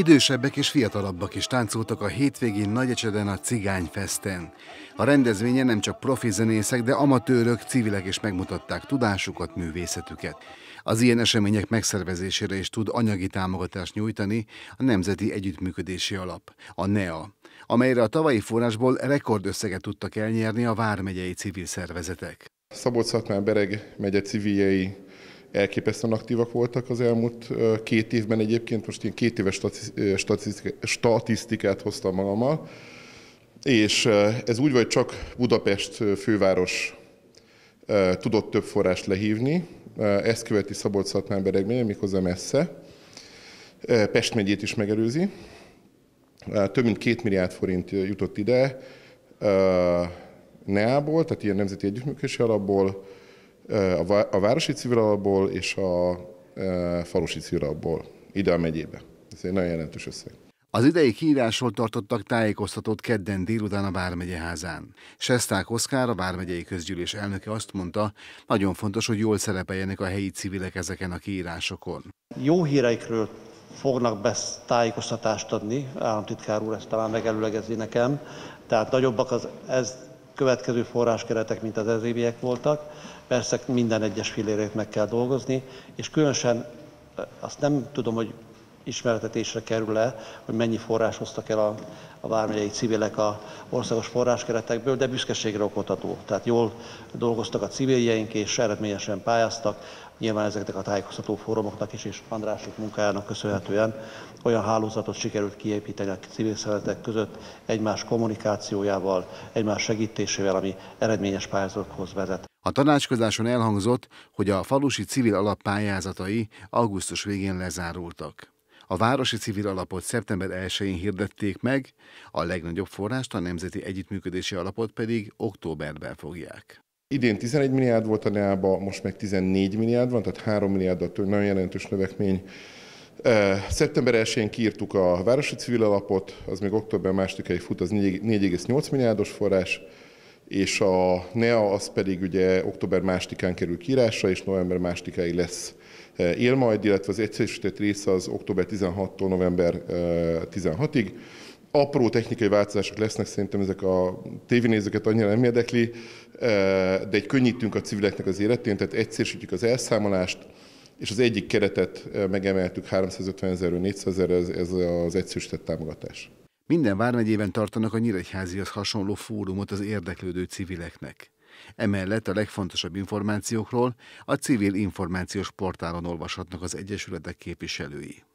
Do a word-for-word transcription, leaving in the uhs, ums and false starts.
Idősebbek és fiatalabbak is táncoltak a hétvégén Nagy Ecseden a Cigány Feszten. A rendezvényen nem csak profi zenészek, de amatőrök, civilek is megmutatták tudásukat, művészetüket. Az ilyen események megszervezésére is tud anyagi támogatást nyújtani a Nemzeti Együttműködési Alap, a en e á, amelyre a tavalyi forrásból rekordösszeget tudtak elnyerni a vármegyei civil szervezetek. Szabolcs-Szatmár-Bereg megye civiljei elképesztően aktívak voltak az elmúlt két évben egyébként, most én két éves statisztikát hoztam magammal, és ez úgy vagy csak Budapest főváros tudott több forrást lehívni, ezt követi Szabolcs-Szatmár-Bereg megye, méghozzá messze, Pest megyét is megelőzi, több mint két milliárd forint jutott ide en e á-ból, tehát ilyen Nemzeti Együttműködési Alapból, a városi civil alapból és a falusi civil alapból ide a megyébe. Ez egy nagyon jelentős összeg. Az idei kiírásról tartottak tájékoztatót kedden délután a Vármegyeházán. Sesták Oszkár, a vármegyei közgyűlés elnöke azt mondta, nagyon fontos, hogy jól szerepeljenek a helyi civilek ezeken a kiírásokon. Jó híreikről fognak besz tájékoztatást adni, államtitkár úr ezt talán megelőlegezi nekem, tehát nagyobbak az ez következő forráskeretek, mint az ez éviek voltak. Persze minden egyes fillérét meg kell dolgozni, és különösen azt nem tudom, hogy ismertetésre kerül-e, hogy mennyi forrás hoztak el a, a vármegyei civilek a országos forráskeretekből, de büszkeségre okotható. Tehát jól dolgoztak a civiljeink, és eredményesen pályáztak. Nyilván ezeknek a tájékoztató fórumoknak is, és Andrások munkájának köszönhetően olyan hálózatot sikerült kiépíteni a civil szervezetek között egymás kommunikációjával, egymás segítésével, ami eredményes pályázatokhoz vezet. A tanácskozáson elhangzott, hogy a falusi civil alap pályázatai augusztus végén lezárultak. A városi civil alapot szeptember elsején hirdették meg, a legnagyobb forrást, a Nemzeti Együttműködési Alapot pedig októberben fogják. Idén tizenegy milliárd volt a en e á-ban, most meg tizennégy milliárd van, tehát három milliárddal nagyon jelentős növekmény. Szeptember elsején kiírtuk a városi civil alapot, az még október másodikáig fut, az négy egész nyolc milliárdos forrás, és a en e á az pedig ugye október másodikán kerül kiírásra, és november másodikáig lesz él majd, illetve az egyszerűsített része az október tizenhatodikától november tizenhatodikáig. Apró technikai változások lesznek, szerintem ezek a tévénézőket annyira nem érdekli, de egy könnyítünk a civileknek az életén, tehát egyszerűsítjük az elszámolást, és az egyik keretet megemeltük háromszázötven ezerről négyszázezer, ez az egyszerűsített támogatás. Minden vármegyében tartanak a nyíregyházihoz hasonló fórumot az érdeklődő civileknek. Emellett a legfontosabb információkról a civil információs portálon olvashatnak az egyesületek képviselői.